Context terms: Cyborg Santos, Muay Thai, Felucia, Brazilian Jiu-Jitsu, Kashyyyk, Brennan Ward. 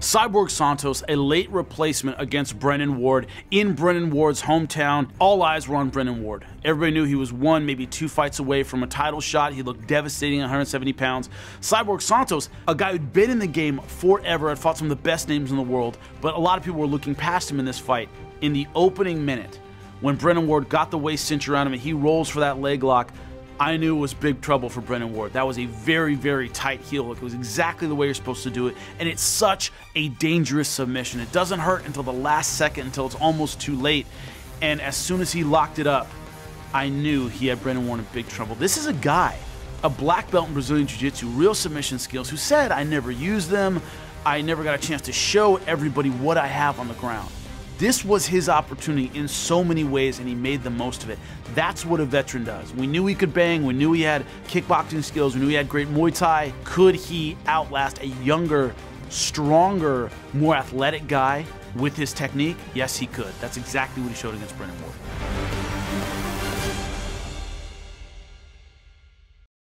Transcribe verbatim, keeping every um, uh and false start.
Cyborg Santos, a late replacement against Brennan Ward in Brennan Ward's hometown. All eyes were on Brennan Ward. Everybody knew he was one, maybe two fights away from a title shot. He looked devastating at one hundred seventy pounds. Cyborg Santos, a guy who'd been in the game forever, had fought some of the best names in the world, but a lot of people were looking past him in this fight. In the opening minute, when Brennan Ward got the waist cinch around him and he rolls for that leg lock, I knew it was big trouble for Brennan Ward. That was a very, very tight heel hook. It was exactly the way you're supposed to do it, and it's such a dangerous submission. It doesn't hurt until the last second, until it's almost too late, and as soon as he locked it up, I knew he had Brennan Ward in big trouble. This is a guy, a black belt in Brazilian Jiu-Jitsu, real submission skills, who said, I never used them, I never got a chance to show everybody what I have on the ground. This was his opportunity in so many ways, and he made the most of it. That's what a veteran does. We knew he could bang, we knew he had kickboxing skills, we knew he had great Muay Thai. Could he outlast a younger, stronger, more athletic guy with his technique? Yes, he could. That's exactly what he showed against Brennan Ward.